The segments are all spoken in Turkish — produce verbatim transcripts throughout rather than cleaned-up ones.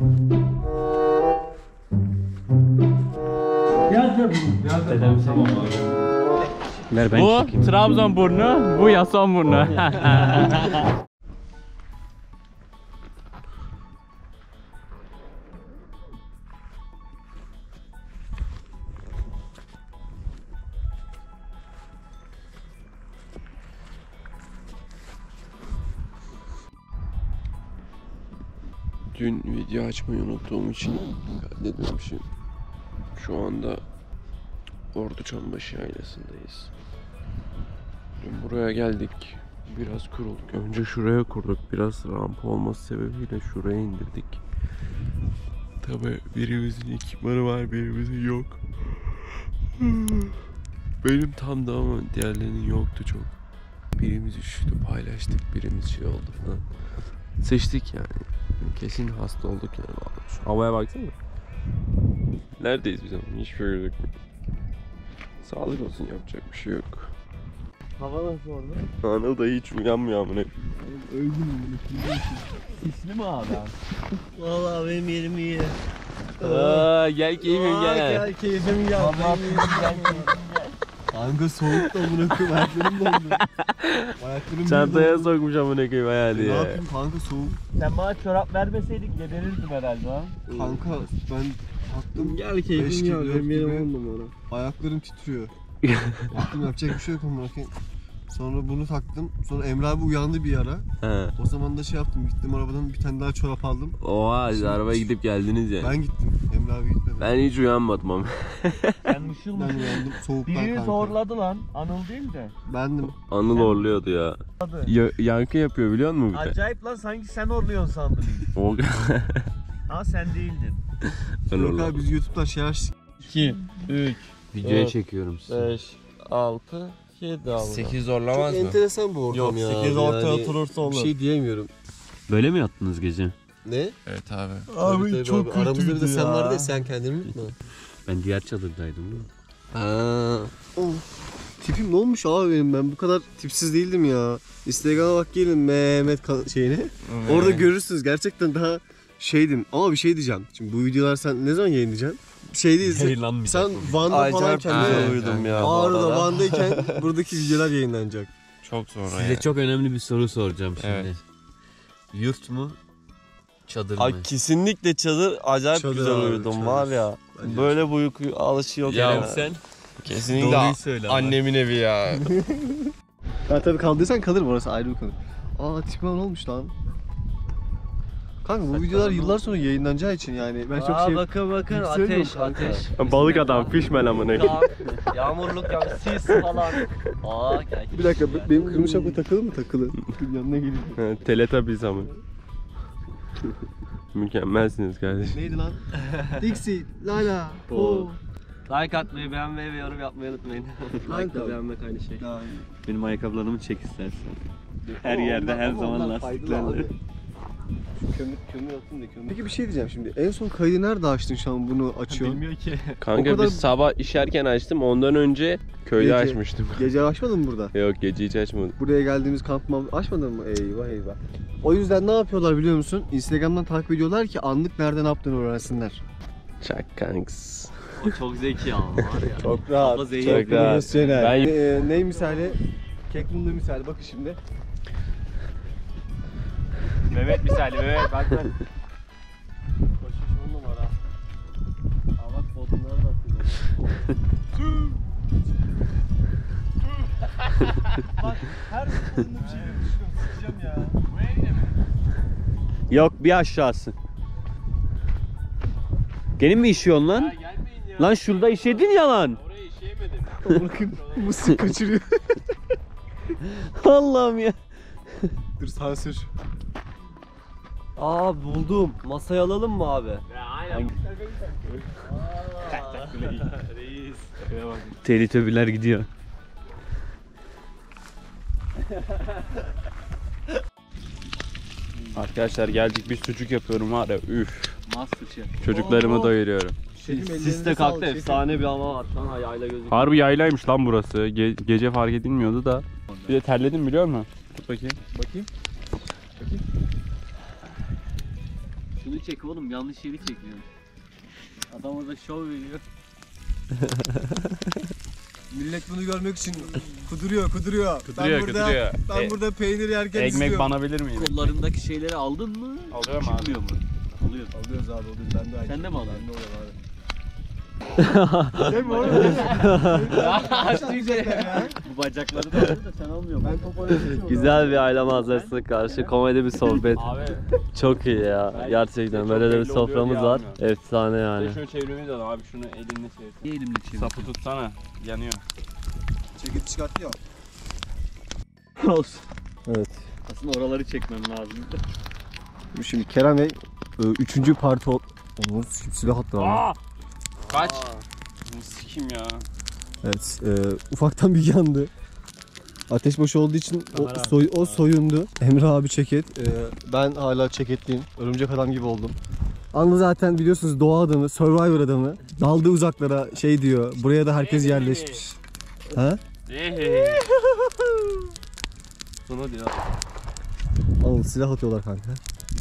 Bu Trabzon burnu, bu Yason burnu. Dün video açmayı unuttuğum için kaydetmemişim. Şu anda Ordu Çambaşı yaylasındayız. Dün buraya geldik, biraz kurulduk. Önce şuraya kurduk, biraz rampa olması sebebiyle şuraya indirdik. Tabii birimizin ekipmanı var, birimizin yok. Benim tam da ama diğerlerinin yoktu çok. Birimiz üşüdü, paylaştık, birimiz şey oldu falan. Seçtik yani. Kesin hasta olduk yani. Havaya baksana. Neredeyiz biz ama? Hiçbir gözükmüyor. Sağlık olsun, yapacak bir şey yok. Hava nasıl orada? Anıl da hiç uyanmıyor amına. Öldüm bunu. Sisli mi abi? Vallahi benim yerim iyi. Aa, gel keyfim gel. Gel keyfim gel. Vallahi gel keyfim gel. Kanka soğuk da amına koyayım, ayaklarım dondu. Ayaklarım çantaya sokmuş amına koyayım hayali ya. Ne yapayım kanka, soğuk. Sen bana çorap vermeseydik geberirdim herhalde ha. Kanka ben attım, gel keyfim gel. Benim yerim on numara. Ayaklarım titriyor. Baktım yapacak bir şey yok ama bakayım. Sonra bunu taktım. Sonra Emre abi uyandı bir ara. He. O zaman da şey yaptım, gittim arabadan bir tane daha çorap aldım. Oha, şimdi arabaya gidip geldiniz yani. Ben gittim, Emre abi gitmedi. Ben hiç uyanmadım ama. Ben mışıl mışıl uyandım soğuktan kanka. Biri zorladı lan, Anıl değil de. Bendim. Anıl sen orluyordu ya. ya. Yankı yapıyor biliyor musun? Acayip lan, sanki sen orluyorsun sandım. O ha, sen değildin. Yok abi, biz YouTube'dan şey açtık. iki, üç Videoya çekiyorum sizi. beş, altı, yedi sekiz zorlamaz mı? Çok enteresan bu ortam ya. Yok, sekiz ortaya oturursa olur. Bir şey diyemiyorum. Böyle mi yattınız gece? Ne? Evet abi. Abi çok kötüydü ya. Aramızda bir de sen vardı ya, sen kendini unutma. Ben diğer çadırdaydım değil mi? Haa. Tipim ne olmuş abi benim, ben bu kadar tipsiz değildim ya. Instagram'a bak gelin Mehmet şeyine. Orada görürsünüz, gerçekten daha şeydim. Ama bir şey diyeceğim. Şimdi bu videolar sen ne zaman yayınlayacaksın? Şey değil, sen Van'da falan kendin ya. Ağrı'da, Van'dayken buradaki videolar yayınlanacak. Çok zor. Size yani çok önemli bir soru soracağım şimdi. Evet. Yurt mu, çadır mı? Ay, kesinlikle çadır, acayip çadır güzel uyudum var ya. Acayip. Böyle bu uyku alışı yok ya. Ya sen kesinlikle annemin evi ya. Ya tabii kaldıysan kalır, burası ayrı bir konu. Aa, tipman olmuş lan. Kanka bu saklanma videolar yıllar sonra yayınlanacağı için yani ben aa, çok şey... Bakın bakın ateş ateş. Balık adam, fishman amına. Yağmurluk ya, sis falan. Aa, gel. Bir dakika ya, benim kırmızı şapka takılı mı takılı? Yanına geleyim. Teletubbies ama. Mükemmelsiniz kardeşim. Neydi lan? Dixie, Lala, Po. Like atmayı, beğenmeyi ve yorum yapmayı unutmayın. Like da beğenmek aynı şey. Benim ayakkabılarımı çek istersen. Her yerde her zaman lastiklerle. Kömür, kömür attım da kömür. Peki bir şey diyeceğim şimdi. En son kaydı nerede açtın şu an bunu açıyorsun? Bilmiyor ki. Kanka kadar... biz sabah işerken açtım. Ondan önce köyde gece açmıştım. Gece açmadın mı burada? Yok, gece hiç açmadım. Buraya geldiğimiz kampma açmadın mı? Eyvah eyvah. O yüzden ne yapıyorlar biliyor musun? Instagram'dan takip ediyorlar ki anlık nerede ne yaptığını öğrensinler. Çak kanks. O çok zeki ama var ya. Çok rahat. Çok rahat. Ben... Ee, ney misali? Kekmundo misali. Bakın şimdi. Mehmet misali, Mehmet bak bak. Koşuş on numara. Aa bak, bodumlara da atıyor. Bak her bodumda bir şeyle düşüyorum, sıkacağım ya. Bu evine mi? Yok, bir aşağısı. Gelin mi işiyorsun lan? Ya gelmeyin ya. Lan şurada işedin ya lan. Oraya işeyemedim. Bakın bu sık kaçırıyor. Allah'ım ya. Dur sansür. Aa, buldum. Masayı alalım mı abi? Ya aynen. Reis. Teletubbiler gidiyor. Arkadaşlar geldik, bir sucuk yapıyorum var ya, üf. Çocuklarımı doyuruyorum. Sis de kalktı, efsane bir hava var. Yayla gözüküyor. Harbi yaylaymış lan burası. Ge gece fark edilmiyordu da. Bir de terledim biliyor musun? Tut bakayım. Bakayım. Bakayım. Şunu çek oğlum, yanlış yeri çekiyor. Adam orada şov veriyor. Millet bunu görmek için kuduruyor, kuduruyor. kuduruyor ben burada, kuduruyor. Ben e, burada peynir yerken ekmek istiyorum. Banabilir miyim? Kollarındaki şeyleri aldın mı? Alıyorum abi. Çıkmıyor mu? Alıyoruz. Alıyoruz abi, alıyoruz. Ben de aynı. Sen de mi alıyorsun? Ne oluyor abi? Değil mi oğlum? Bu bacakları da alıyor da sen almıyor musun? Güzel bir aile manzarasına karşı komedi bir sohbet. Abi. Çok iyi ya. Gerçekten böyle de bir soframız var. Efsane yani. Şöyle çevirmemiz lazım abi, şunu elinle çevir. Elimle çevir. Sapı tutsana, yanıyor. Çekip çıkarttı ya. Olsun. Evet. Aslında oraları çekmem lazım. Şimdi Kerem Bey üçüncü parti oldu. Onun silah attı abi. Kaç? Aa, sikim ya. Evet, e, ufaktan bir yandı. Ateş boş olduğu için o, soy, o soyundu. Emre abi ceket, e, ben hala ceketliyim. Örümcek adam gibi oldum. Anlı zaten biliyorsunuz doğa adamı, survivor adamı. Daldığı uzaklara şey diyor, buraya da herkes yerleşmiş. Ha? Sonra diyor. Anlı silah atıyorlar kanka.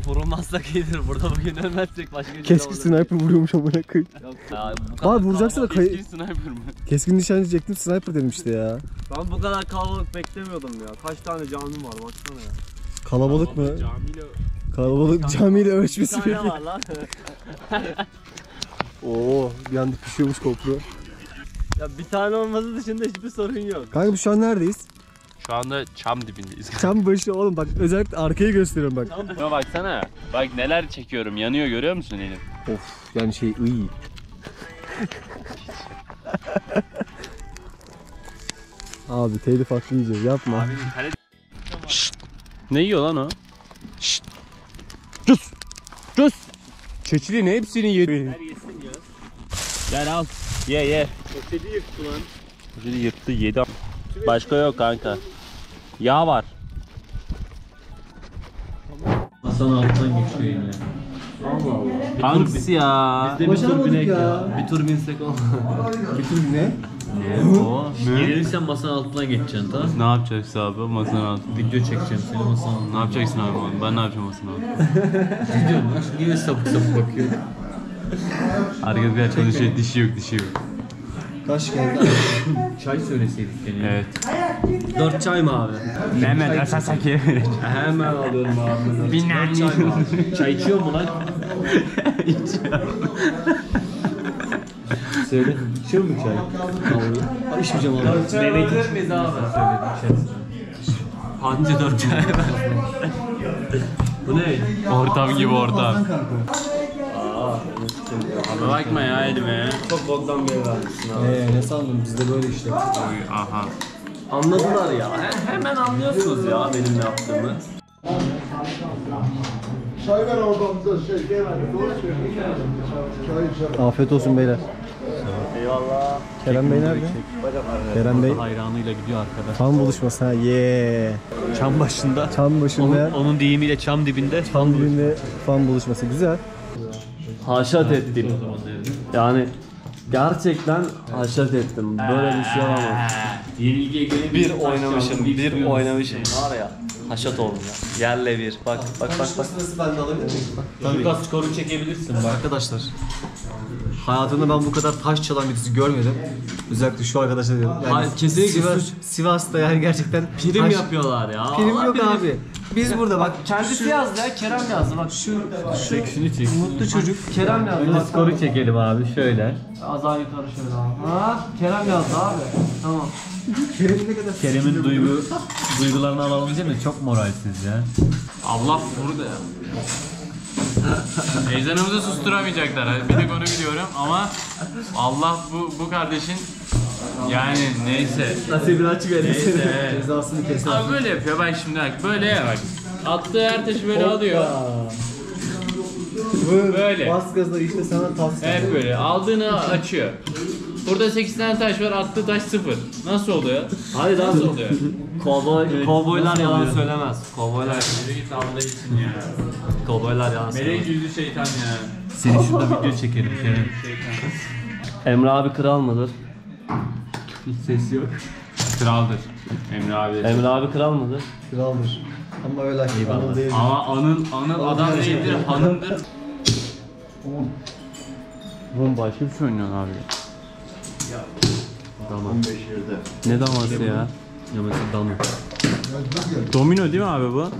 Vurulmazsak iyidir, burada bugün ölmezsek başka bir şey olacak. Keskin sniper vuruyormuş amına koyayım. Abi vuracaksana kayı... Keskin sniper mı? Keskin nişancı diyecektim, sniper dedim işte ya. Ben bu kadar kalabalık beklemiyordum ya. Kaç tane camim var baksana ya. Kalabalık, kalabalık mı? Camiyle... Kalabalık camiyle ölçmesi mi? Bir tane var lan. Oo, bir anda pişiyormuş kopru. Ya bir tane olması dışında hiçbir sorun yok. Kanka şu an neredeyiz? Şu anda çam dibindeyiz. Çam başı oğlum, bak özellikle arkayı gösteriyorum bak. Buna baksana. Bak neler çekiyorum, yanıyor, görüyor musun elim? Of yani şey iyi. Abi telif hakkı yiyeceğiz, yapma. Abi, kale... Şşt. Ne yiyor lan o? Şşt. Cus. Cus. Çeçilin hepsini yedi. Her yesin ya. Gel al. Ye ye. Çeçili yırttı lan. Çeçili yırttı yedi. Başka yok kanka. Yağ var. Hasan altından geçiyor yine. Allah Allah. Hangisi ya? Bizde bir tur binek ya. ya. Bir tur binsek olmaz. Bir tur ne? Ne? Gelirsen masanın altına geçeceksin tamam. Ne yapacaksın abi masanın altına? Video çekeceğim seni masanın altına. Ne yapacaksın abi? Ben ne yapacağım masanın altına? Gidiyorum. Niye sapık sapık bakıyor? Herkes bir konuşuyor. Dişi yok, dişi yok. Kaç geldi abi? Çay söyleseydik yani. Evet. Dört çay mı abi? Mehmet Asasaki. Hemen alıyorum abi. Dört çay mı abi? Çay içiyor mu lan? İçiyorum. Söyle. İçiyor mu çay? Abi içmeyeceğim abi. Mehmet içer miyiz abi? Anca dört çay var. Bu ne? Ortam gibi ortam. Bakma ya elime. Çok boktan bir ev vermişsin abi. Eee ne sandın, bizde böyle işte. Aha. Anladılar ya. He, hemen anlıyorsunuz ya benim yaptığımı. Çay ver oradan, şey gel abi. Afiyet olsun beyler. Eyvallah. Kerem Bey nerede? Kerem Bey hayranıyla gidiyor arkadaş. Çam buluşması ha yeee. Çam başında. Çam başında. Onun, onun deyimiyle çam dibinde. Çam dibinde fan buluşması güzel. Haşat ettim. Yani gerçekten haşat ettim. Böyle bir şey olamaz. Yenilgiye göre bir oynamışım, bir oynamışım. Var ya, haşat oldum ya. Yerle bir. Bak, bak, bak. Nasıl ben de alabilir miyim? Tabii. Skoru çekebilirsin. Arkadaşlar, hayatımda ben bu kadar taş çalan birisi görmedim. Özellikle şu arkadaşlar diyorum. Yani kesinlikle Sivas, Sivas'ta yani gerçekten prim taş... yapıyorlar ya. Prim yok prim. Abi. Biz burada bak kendisi şu... yazdı ya, Kerem yazdı bak şu şu çeksin, çeksin. Mutlu çocuk Kerem yazdı. Önce skoru çekelim abi şöyle. Az daha yukarı şöyle abi. Ha Kerem yazdı abi. Tamam. Kerem'in ne kadar Kerem'in duygu duygularını alalım değil mi? Çok moralsiz ya. Allah burada ya. Ezanımızı susturamayacaklar. Bir tek onu biliyorum ama Allah bu bu kardeşin yani neyse. Nasibini açık verirsin. Cezasını keser. Abi böyle yapıyor. Bak şimdi bak böyle bak. Attığı her taşı böyle alıyor. Böyle. Bas gazla işte sana tavsiye. Hep böyle. Aldığını açıyor. Burada sekiz tane taş var, attığı taş sıfır. Nasıl oluyor? Hadi nasıl oluyor? Kovboy, kovboylar yalan söylemez. Kovboylar yürü git Allah için ya. Kovboylar yalan söylemez. Melek yüzlü şeytan ya. Seni şurada video çekelim Kerem. Emre abi kral mıdır? Hiç ses yok. Kraldır. Emre abi. Emre abi kral mıdır? Kraldır. Ama öyle ki. Ama anın, anın adam değildir, hanımdır. on. Oğlum başka bir şey oynuyorsun abi. Ya. Dama. on beş yerde. Ne daması ya? Ya mesela dama. Domino değil mi abi bu?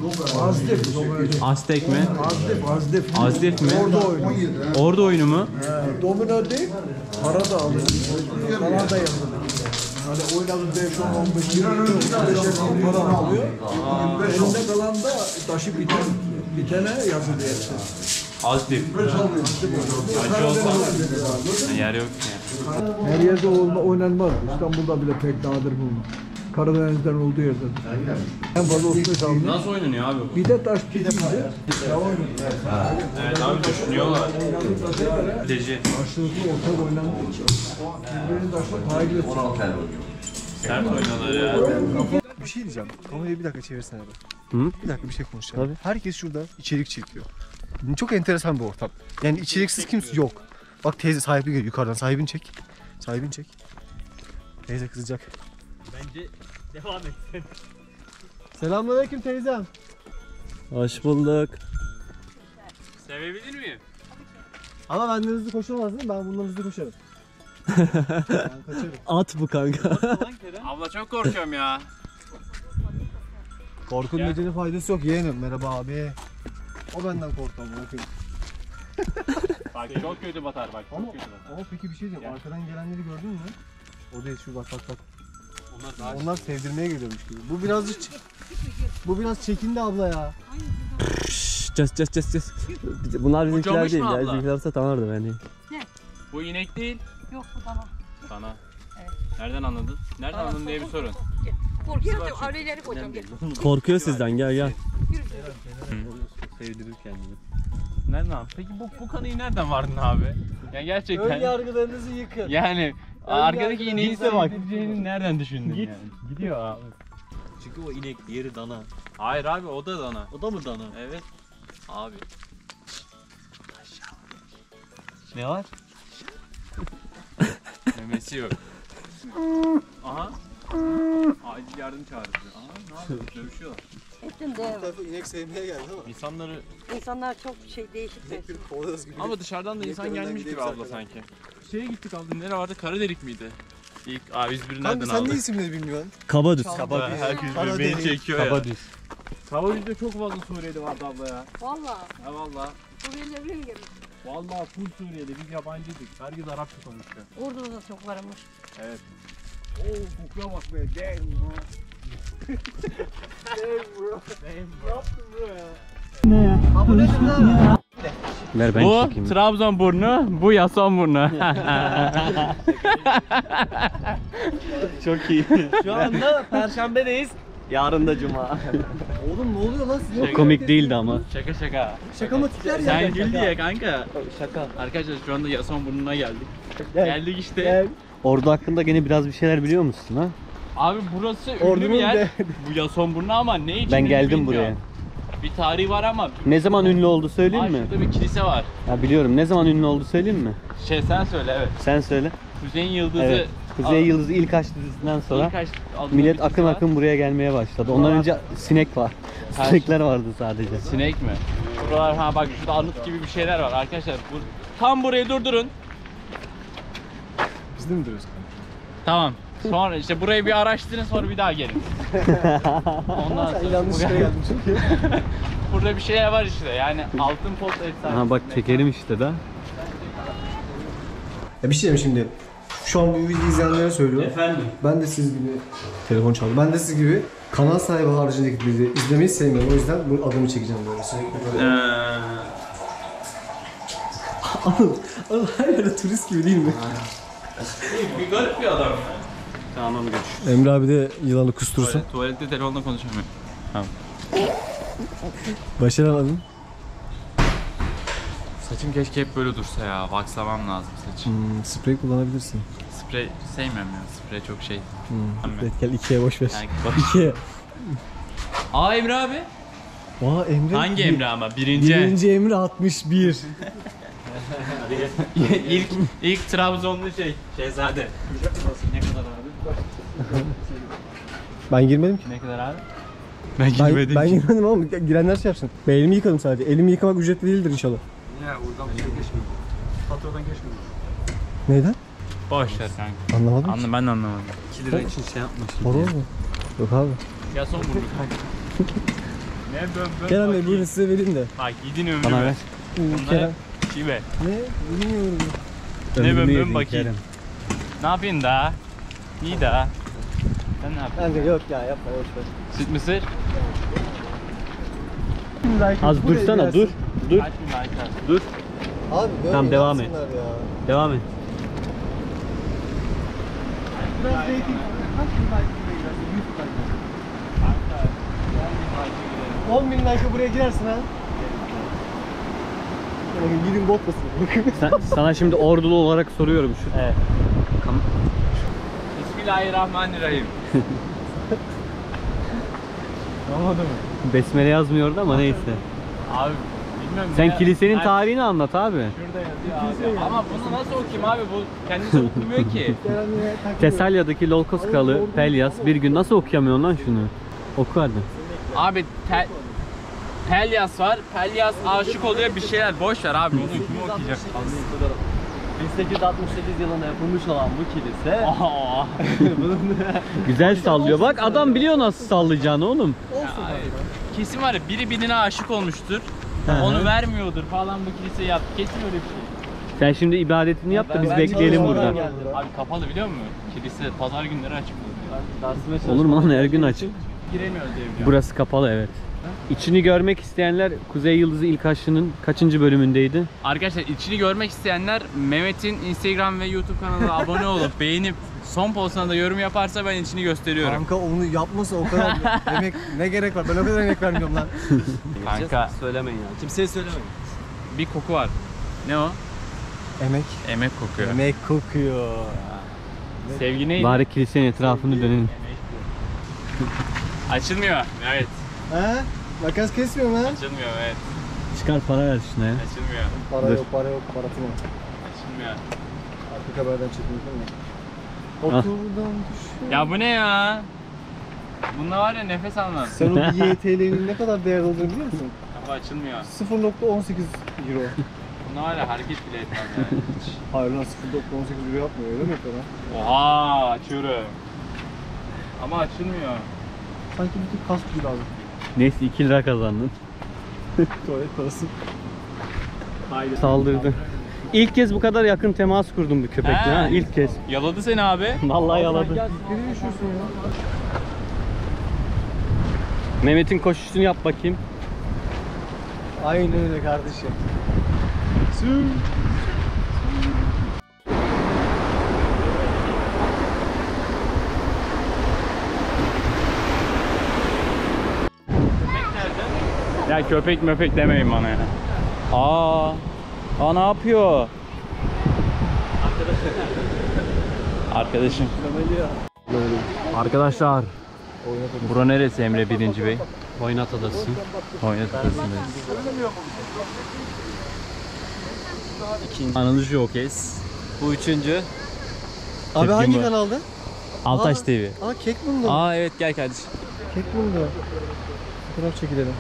Azdef. Aztek mi? Azdef, Azdef. Azdef mi? Ordu oyunu. Ordu oyunu mu? He. Domino değil, para da alır. Para da yapılır. Hani oynadığı beş on beş lira para alıyor. Elinde kalan da taşı biten, bitene yazı diye. Azdef. Acı olsa yer yok ki. Her yerde oynanmaz. İstanbul'da bile pek nadir bulunur. Karadeniz'den olduğu yerde. En fazla olsun. Nasıl oynanıyor abi bu? Bir de taş bir de para. Evet abi düşünüyorlar. Teci. Karşılıklı ortak oynandığı için. Birbirini taşla pay ile tutuyor. Sert oynanır ya. Bir şey diyeceğim. Kamerayı bir dakika çevirsene abi. Hı? Bir dakika bir şey konuşacağım. Tabii. Herkes şurada içerik çekiyor. Çok enteresan bir ortam. Yani içeriksiz kimse yok. Bak teyze sahibi geliyor yukarıdan. Sahibini çek. Sahibini çek. Teyze kızacak. Bence devam etsin. Selamünaleyküm teyzem. Hoş bulduk. Sevebilir miyim? Ama benden hızlı koşamazsın, ben bundan hızlı koşarım. Ben kaçarım. At bu kanka. Abla çok korkuyorum ya. Korkunun nedeni faydası yok yeğenim. Merhaba abi. O benden korktu ama okuyun. Bak çok kötü batar bak. Çok ama, kötü batar. Ama peki bir şey diyeyim. Yani. Arkadan gelenleri gördün mü? Oradayız şu bak bak bak. Onlar, Onlar sevdirmeye geliyormuş gibi. Bu birazcık bu biraz çekindi abla ya. Ces ces ces ces. Bunlar bizimkiler değil ya. Bizimkiler olsa tanırdım yani. Ne? Bu inek değil. Yok bu dana. Dana. Evet. Nereden anladın? Nereden dana. anladın diye bir sorun. Korkuyor. Avreleri koyacağım gel. Korkuyor sizden gel gel. Sevdirir kendini. Nereden abi? Peki bu, bu kanıyı nereden vardın abi? Yani gerçekten... Ön yargılarınızı yıkın. Yani ön arkadaki ineği sevdireceğini nereden düşündün git. Yani? Gidiyor abi. Çünkü o inek diğeri dana. Hayır abi o da dana. O da mı dana? Evet. Abi. Ne var? Memesi yok. Aha. Acil yardım çağırdı. Aha ne yapıyor? Dövüşüyorlar. Ettim de evet. İnek sevmeye geldi ama. İnsanları... İnsanlar çok şey değişik bir ama dışarıdan da insan gelmiş gibi abla sanki. Şeye gittik abla nere vardı? Karadelik miydi? İlk A yüz biri nereden aldı? Sen ne isimleri bilmiyorsun? Kabadüz. Kabadüz. Herkes birbirini çekiyor ya. Kabadüz. Kabadüz'de çok fazla Suriyeli vardı abla ya. Valla. He valla. Suriyeliler mi gelmiş? Valla full Suriyeli. Biz yabancıydık. Herkes Arapça konuşuyor. Ordu'da da çok varmış. Evet. Oo kokuya bak be. Gel bu. Bu Trabzon burnu, bu Yason burnu. Çok iyi. Şu anda Perşembedeyiz, yarın da Cuma. Oğlum ne oluyor lan siz? O komik değildi ama. Şaka şaka. Şaka mı tikler ya? Sen güldü ya kanka. Şaka. Arkadaşlar şu anda Yason burnuna geldik. Gel. Geldik işte. Gel. Ordu hakkında gene biraz bir şeyler biliyor musun ha? Abi burası ünlü bir yer. De. Bu Yason Burnu ama ne için ben geldim bilmiyorum. Buraya. Bir tarihi var ama. Ne zaman ünlü oldu söyleyeyim Ay, mi? Şurada bir kilise var. Ya biliyorum. Ne zaman ünlü oldu söyleyeyim mi? Şey sen söyle evet. Sen söyle. Kuzey'in Yıldızı. Evet. Kuzey'in Yıldızı ilk aç dizisinden sonra aç, millet akın var. akın buraya gelmeye başladı. Ondan önce sinek var. Her Sinekler şey. vardı sadece. Sinek mi? Şuralar ha bak şurada anıt gibi bir şeyler var arkadaşlar. Bu, tam burayı durdurun. Biz de mi duruyoruz? Tamam. Sonra işte burayı bir araştırın sonra bir daha gelin. Ondan sonra yanlış buraya... şey yaptım çünkü. Burada bir şeyler var işte yani altın pot efsanesi. Ha bak çekelim işte da. Ya bir şey diyeyim şimdi. Şu an bu videoyu izleyenlere söylüyorum. Efendim. Ben de siz gibi telefon çaldı. Ben de siz gibi kanal sahibi haricindeki bizi izlemeyi sevmiyorum. O yüzden bu adımı çekeceğim böyle sürekli böyle. Anıl, Anıl her yerde turist gibi değil mi? Bir garip bir adam. Tamam geç. Emre abi de yılanı kustursun. Tuvalet, tuvalette telefonla konuşamıyor. Tamam. Başaramadın. Saçım keşke hep böyle dursa ya. Waxlamam lazım saçım. Hmm, sprey kullanabilirsin. Sprey sevmiyorum ya. Sprey çok şey. Hmm. Evet, gel ikiye boş ver. Yani boş. İkiye. Aa Emre abi. Aa Emre. Hangi Emre ama? Birinci. Birinci Emre altmış bir. ilk ilk Trabzonlu şey şehzade. Ne kadar abi? Ben girmedim ki. Ne kadar abi? Ben girmedim. Ben, ben girmedim ama girenler şey yapsın. Ben elimi yıkadım sadece. Elimi yıkamak ücretli değildir inşallah. Ya oradan bir şey geçmiyor. Faturadan geçmiyor. Neyden? Boş ver kanka. Anlamadım. Anla, ben de anlamadım. iki lira için şey yapmıştım. Olur mu? Yok abi. Yason burnu kanka. Ne böbö? Kerem Bey buyurun size vereyim de. Bak yedin ömrümü. Bana ver. Kerem. Kime? Ne? Bilmiyorum. Ne böbö bakayım. Kerem. Ne yapayım daha? İyi daha. Sen ne yapıyorsun? Bence yok ya yapma boş ver. Süt mısır? Az dursana dur. Dur. Dur. Abi böyle tamam, devam et. Ya. Devam et. Biraz zeytin. on bin like'a buraya girersin ha. Gidin botmasın. Sen, sana şimdi ordulu olarak soruyorum şu. Evet. Bismillahirrahmanirrahim. Olmadı mı? Besmele yazmıyordu ama neyse. Abi bilmiyorum. Sen ya, kilisenin abi, tarihini anlat abi. Şurada yazıyor abi. Ama bunu nasıl okuyayım abi? Bu kendisi okumuyor ki. Teselya'daki Lolkos kralı Pelyas bir gün nasıl okuyamıyorsun lan şunu? Oku hadi. Abi Pel Pelyas var. Pelyas aşık oluyor bir şeyler. Boş ver abi. Onu kim okuyacak? bin sekiz yüz altmış sekiz yılında yapılmış olan bu kilise. Güzel sallıyor. Bak adam biliyor nasıl sallayacağını oğlum. Ya, kesin var ya biri birine aşık olmuştur. He. Onu vermiyordur falan bu kiliseyi yaptı. Kesin öyle bir şey. Sen şimdi ibadetini yap da biz bekleyelim burada. Geldi. Abi kapalı biliyor musun? Kilise pazar günleri açık oluyor. Olur mu lan her gün açık? Giremiyoruz evde. Burası kapalı evet. İçini görmek isteyenler Kuzey Yıldızı İlk Aşı'nın kaçıncı bölümündeydi? Arkadaşlar içini görmek isteyenler Mehmet'in Instagram ve YouTube kanalına abone olup beğenip son postuna da yorum yaparsa ben içini gösteriyorum. Kanka onu yapmasa o kadar emek ne gerek var? Ben o kadar emek vermiyorum lan. Kanka söylemeyin ya. Kimseye söylemeyin. Bir koku var. Ne o? Emek. Emek kokuyor. Emek kokuyor. Sevgi neydi? Bari kilisenin etrafını sevgi dönelim. Açılmıyor. Evet. Ha? Makas kesmiyor mu ha? Açılmıyor evet. Çıkar para ver şuna ya. Açılmıyor. Para dur. Yok para yok para tüm. Açılmıyor. Artık haberden çekilmiş değil mi? Oturdan düşüyor. Ya bu ne ya? Bunda var ya nefes almam. Sen o Y T L'nin ne kadar değerli olduğunu biliyor musun? Ama açılmıyor. sıfır nokta on sekiz euro. Bunda var ya hareket bile etmez yani. Hayır lan sıfır nokta on sekiz euro yapmıyor öyle mi kadar? Oha açıyorum. Ama açılmıyor. Sanki bir tık kas gibi lazım. Neyse iki lira kazandın. Tuvalet parası. Saldırdı. İlk kez bu kadar yakın temas kurdum bu köpekle he, ha ilk kez. Yaladı seni abi. Vallahi yaladı. Mehmet'in koşuşunu yap bakayım. Aynen öyle kardeşim. Süm. Ya köpek möpek demeyin bana ya. Aa, aa ne yapıyor? Arkadaşım. Arkadaşım. Arkadaşlar. Bura neresi Emre Birinci Bey? Hoynat Adası. Hoynat Adası'ndayız. İkinci. Anılıcı yok es. Bu üçüncü. Abi Tepkim hangi kanalda? Altaş aa, T V. Aa kekmundo. Aa evet gel kardeşim. Kekmundo. Fotoğraf çekilelim.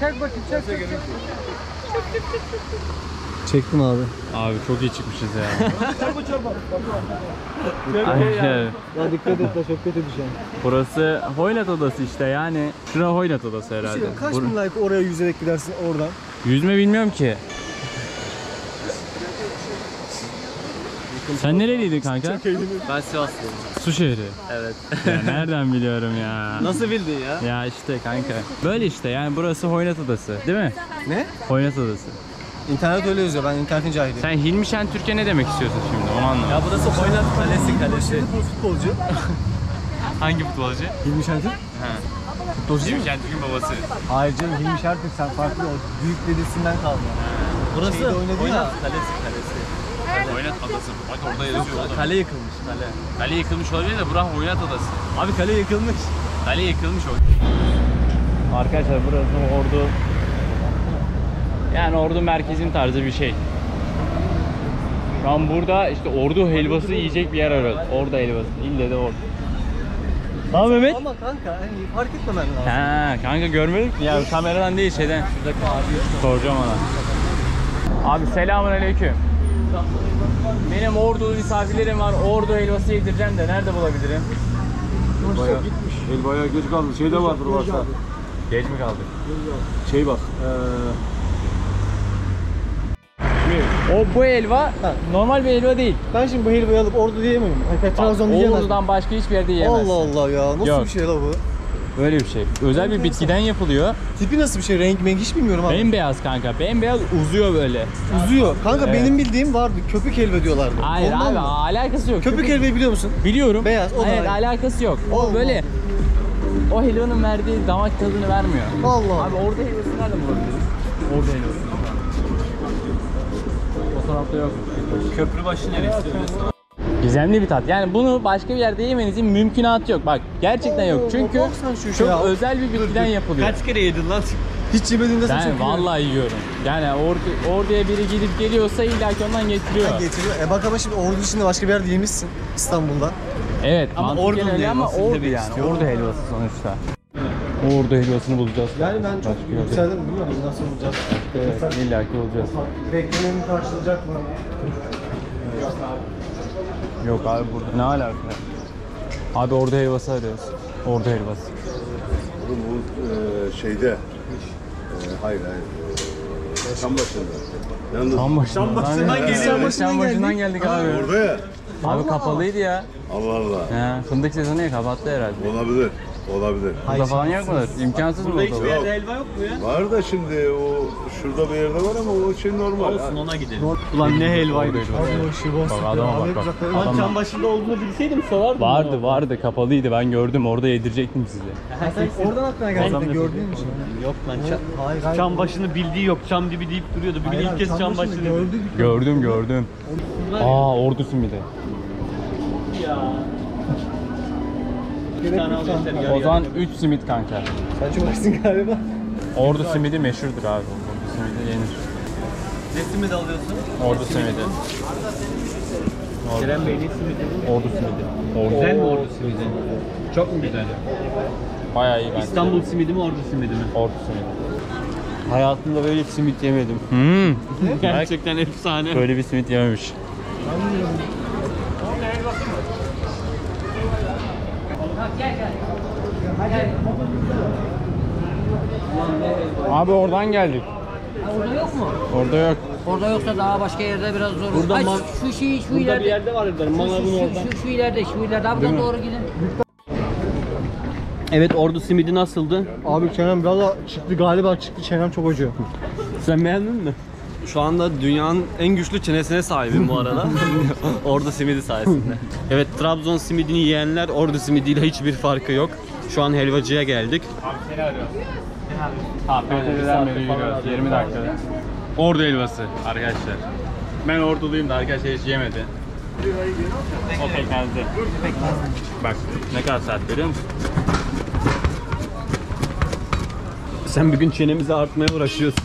Çek bakayım çek çek çek. Çektim abi. Abi çok iyi çıkmışız ya. Çabuk çabuk. Aynen. Ya dikkat et de çok kötü düşen. Burası Hoynat Adası işte yani. Şura Hoynat Adası herhalde. Şey, kaç bin like oraya yüzerek gidersin oradan? Yüzme bilmiyorum ki. Sen nereliydin kanka? Ben Sivaslıyım. Su şehri. Evet. Ya nereden biliyorum ya? Nasıl bildin ya? Ya işte kanka. Böyle işte yani burası Hoynat Adası değil mi? Ne? Hoynat Adası. İnternet öyle yazıyor. Ben internetin cahiliyim. Sen Hilmi Şen Türkiye ne demek istiyorsun şimdi? Onu anlamadım. Ya burası Hoynat Kalesi Kalesi. Futbolcu. Hangi futbolcu? Hilmi Şen Türk. Futbolcu Hilmi Şen Türk'ün babası. Hayır canım Hilmi Şen Türk sen farklı o büyük dedesinden kaldın. Burası Hoynat Kalesi Kalesi. Hoynat Adası. Bak orada yazıyor. Orada. Kale yıkılmış. Kale. Kale yıkılmış olabilir de burası Hoynat Adası. Abi kale yıkılmış. Kale yıkılmış o. Arkadaşlar burası Ordu. Yani Ordu merkezin tarzı bir şey. Şu an burada işte Ordu helvası yiyecek bir yer arıyoruz. Ordu helvası. İlle de Ordu. Tamam Mehmet. Ama kanka hani fark etmemen lazım. He kanka görmedik mi? Ya kameradan değil şeyden. Şurada abi soracağım ona. Abi selamünaleyküm. Benim Ordu'lu misafirlerim var. Ordu helvası yedireceğim de nerede bulabilirim? Bayağı gitmiş. El bayağı geç kaldı. Şey de vardır varsa. Geç mi kaldı? Şey bak. Ee... O bu helva ha. normal bir helva değil. Ben şimdi bu helvayı alıp Ordu diyemiyorum. Trabzon'da yiyemez. Ordu'dan başka hiçbir yerde yiyemezsin. Allah Allah ya. Nasıl Yok. bir şey la bu? Böyle bir şey. Özel bir bitkiden yapılıyor. Tipi nasıl bir şey? Renk renk hiç bilmiyorum abi. Bembeyaz kanka. Bembeyaz uzuyor böyle. Uzuyor. Kanka evet. benim bildiğim vardı. Köpük helva diyorlardı. Hayır Ondan abi mı? alakası yok. Köpük, köpük helvayı biliyor musun? Biliyorum. Beyaz. O evet hayır. alakası yok. O böyle o helvanın verdiği damak tadını vermiyor. Allah. Abi orada helvası nerede bulabiliriz? Orada helvası. O tarafta yok. Köprü başı neresi? Gizemli bir tat. Yani bunu başka bir yerde yemenizin mümkünatı yok. Bak gerçekten Oo, yok. Çünkü çok ya. özel bir bitkiden yapılıyor. Kaç kere yedin lan? Hiç yemedin de sen çok vallahi yiyorum. yiyorum. Yani or orduya biri gidip geliyorsa illaki ondan getiriyor. Ha, getiriyor. E bak ama şimdi Ordu içinde başka bir yerde yemişsin İstanbul'da. Evet. Ama Ordu helvası ama Ordu yani. Istiyor. Ordu helvası sonuçta. Ordu helvasını bulacağız. Yani ben çok yükseldim. Bilmiyorum nasıl bulacağız. Evet, illaki bulacağız. Bekleneni karşılayacak mı? Evet. Yok abi burada ne alaka? Abi Ordu helvası arıyoruz. Ordu helvası. Oğlum bu e, şeyde. E, hayır hayır. Çambaşı'nda. Çambaşı'ndan geliyoruz. Çambaşı'ndan geldik abi. Orada ya. Abi Allah kapalıydı ya. Allah Allah. He, fındık sezonu ya kapattı herhalde. Olabilir. Olabilir. Burada falan yok mudur? İmkansız mı? Burada hiçbir yerde helva yok mu ya? Var da şimdi o şurada bir yerde var ama o şey normal. Olsun ona gidelim. Ulan ne helvaydı. Bak adama bak bak. Ulan çam başında olduğunu bilseydim sorardım. Vardı vardı kapalıydı ben gördüm orada yedirecektim size. Oradan aklına geldi gördün mü şimdi? Yok lan çam başını bildiği yok çam dibi deyip duruyordu. Bir ilk kez çam başını gördüm. Gördüm gördüm. Aa Ordu'sun bir de. Ya. O zaman üç simit kanka. Saçmaksın galiba. Ordu simidi meşhurdur abi. Ordu simidi yenir. Ne simidi alıyorsun? Ordu simidi. Kerem Bey'in simidi. Ordu simidi. Güzel mi Ordu simidi? Çok mu güzel? Bayağı iyi bence. İstanbul simidi mi Ordu simidi mi? Ordu simidi. Hayatımda böyle bir simit yemedim. Hmm. Gerçekten efsane. Böyle bir simit yememiş. Abi oradan geldik. Orada yok mu? Orada yok. Orada yoksa daha başka yerde biraz zor. Burada Ay, şu şey şu ileride. Bir yerde var dedim. Manavın orada. Şu, şu, şu ileride, şu ileride. Abi buradan doğru gidin. Evet Ordu simidi nasıldı? Abi çenem valla çıktı galiba çıktı. Çenem çok acıyor. Sen beğendin mi? Şu anda dünyanın en güçlü çenesine sahibim bu arada. Ordu simidi sayesinde. Evet Trabzon simidini yiyenler Ordu simidiyle hiçbir farkı yok. Şu an helvacıya geldik. Abi seni arıyoruz. Abi önceden beri yürüyoruz. yirmi dakikada. Ordu helvası arkadaşlar. Ben Orduluyum da arkadaşlar hiç yemedi. O pekmezli. Bak ne kadar saat görüyor musun? Sen bir gün çenemizi artmaya uğraşıyorsun.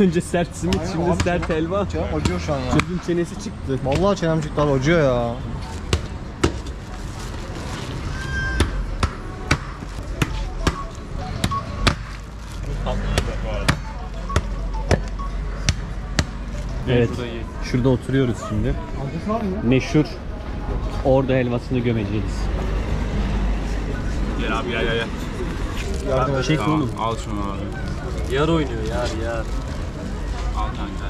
Önce sert simit, Aynen, şimdi abi, sert çenem, helva. Çenem acıyor şu an ya. Çocuğun çenesi çıktı. Vallahi çenem çıktı abi, acıyor ya. Evet, şurada oturuyoruz şimdi. Meşhur Ordu helvasını gömeceğiz. Gel abi, gel gel gel. Yardım çek tamam, oğlum. Al şunu abi. Yar oynuyor yar yar. Al kanka.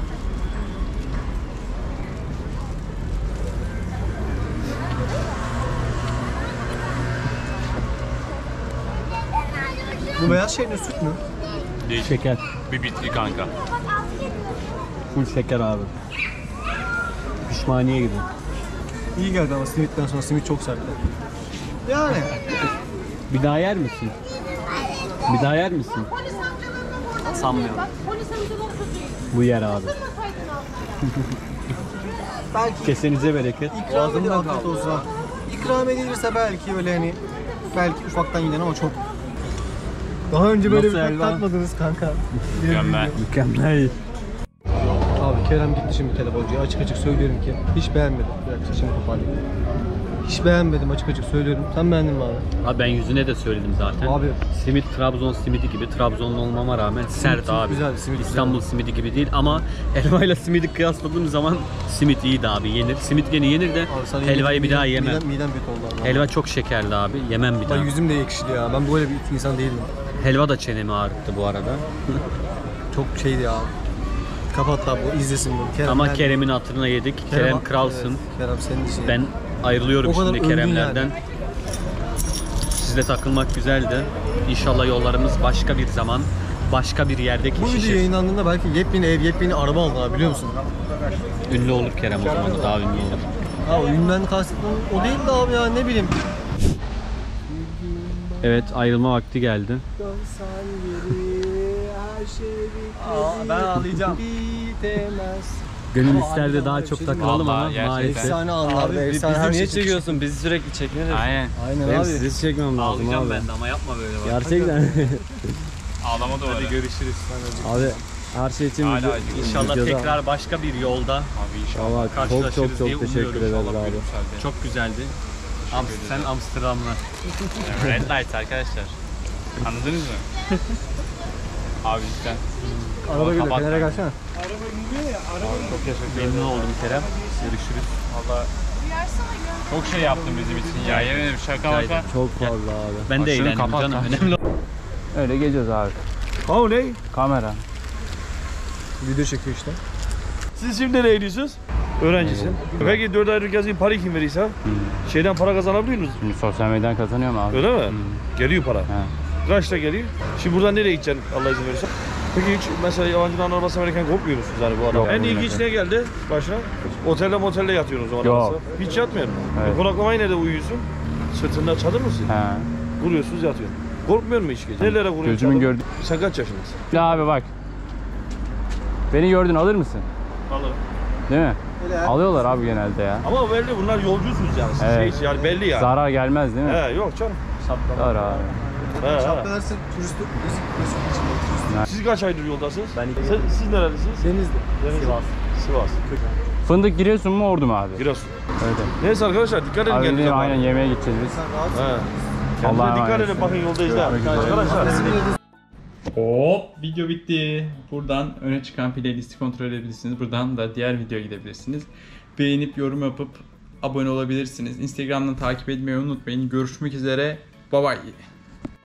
Bu beyaz şey ne, süt mü? Değil. Şeker. Bir bitki kanka. Full şeker abi. Pişmaniye gibi. İyi geldi ama simitten sonra simit çok sert. Yani. Bir daha yer misin? Bir daha yer misin? Sanmıyorum. Bu yer abi. Kesenize bereket. İkram edilir afiyet olsun. İkram edilirse belki öyle hani belki ufaktan yine ama çok. Daha önce böyle Nasıl bir tat tatmadınız kanka. Mükemmel. Mükemmel. Abi Kerem gitti şimdi telefoncuya açık açık söylüyorum ki hiç beğenmedim. Şimdi toparlayayım. Hiç beğenmedim, açık açık söylüyorum. Sen beğendin mi abi? Abi ben yüzüne de söyledim zaten. Abi. Simit Trabzon simidi gibi. Trabzonlu olmama rağmen sert simit abi. Güzel, simit İstanbul güzel. Simidi gibi değil ama helvayla simidi kıyasladığım zaman simit iyiydi abi, yenir. Simit gene yenir de abi, helvayı bir daha yemem. Midem, midem büyük oldu abi. Helva çok şekerli abi, yemem bir daha. Ay, yüzüm de ekşidi ya, ben böyle bir insan değilim. Helva da çenemi ağrıttı bu arada. Çok şeydi ya. Kapat abi, o izlesin bunu. Kerem ama Kerem'in hatırına yedik. Kerem, Kerem kralsın. Evet, Kerem senin için. Ben ayrılıyorum şimdi Kerem'lerden. Yani. Sizle takılmak güzeldi. İnşallah yollarımız başka bir zaman, başka bir yerde kesişir. Bu video yayınlandığında belki yepyeni ev, yepyeni araba aldı abi, biliyor musun? Ünlü olur Kerem o zaman da, daha ünlü olur. Abi ünlüden kastetmem o değil de abi ya, ne bileyim. Evet, ayrılma vakti geldi. Aa, ben ağlayacağım. Gönül ister de daha çok şey takılalım ama maalesef. Efsane anlar be, efsane her şeyi çekiyorsun, bizi sürekli çekmeniz. Aynen. Aynen benim abi. Sizi çekmem lazım. Ağlayacağım abi. Ben de ama yapma böyle bak. Gerçekten. Ağlama da var. Hadi görüşürüz. Abi her şey için hala, inşallah tekrar abi. Başka bir yolda. Abi inşallah karşılaşırız çok, çok, çok diye umuyorum. Teşekkür ederiz abi. Çok güzeldi. Amsterdam, sen Amsterdam'la. Red Light arkadaşlar. Anladınız mı? Abi cidden. Araba gidiyor, kenara gelsene. Araba gidiyor ya, araba gidiyor. Çok teşekkür ederim. Memnun oldum Kerem. Görüşürüz. Valla çok şey yaptın bizim için ya. Yemin ederim şaka maka. Çok valla abi. Ben de eğlendim canım. Önemli. Öyle geziyoruz abi. Oley. Kamera. Video çekiyor işte. Siz şimdi nereye gidiyorsunuz? Öğrencisin. Peki dört aylık yazayım, parayı kim veriyorsa? Hmm. Şeyden para kazanabiliyor musunuz? Sosyal medyadan kazanıyorum abi. Öyle mi? Hmm. Geliyor para. He. Kaçta geliyor? Şimdi buradan nereye gideceksin Allah izin verirse? Peki hiç mesela yabancıların arabasına verirken kopmuyor musunuz yani bu arada? En ilginç ne geldi başına? Otelde motelde yatıyorsunuz o arabasına. Hiç yatmıyorum. Evet. Konaklamayı nerede uyuyorsun? Sırtında çadır mısın? He. Kuruyorsunuz, yatıyorsun. Korkmuyor mu hiç gece? Nerelere kuruyorsun? Gözümün gördüğü... Sen kaç yaşındasın? Ya abi bak. Beni gördün, alır mısın? Alırım. Değil mi? Öyle. Alıyorlar abi genelde ya. Ama belli bunlar yolcusunuz yani. Siz evet. Şey, yani belli yani. Zarar gelmez değil mi? He yok canım. Saplar abi. Çaplarsa turist, turist. Siz kaç aydır yoldasınız? Ben iki. Siz, siz nerelisiniz? Denizli. Denizli. Sivas. Sivas. Fındık Giresun mu Ordu mu abi? Giresun. Evet. Neyse arkadaşlar dikkat edin kendinize. Aynen yemeğe gideceğiz biz. Allah'a dikkat edin bakın yoldayız da. Arkadaşlar. Hop, video bitti. Buradan öne çıkan playlisti kontrol edebilirsiniz. Buradan da diğer videoya gidebilirsiniz. Beğenip yorum yapıp abone olabilirsiniz. Instagram'dan takip etmeyi unutmayın. Görüşmek üzere. Bye bye.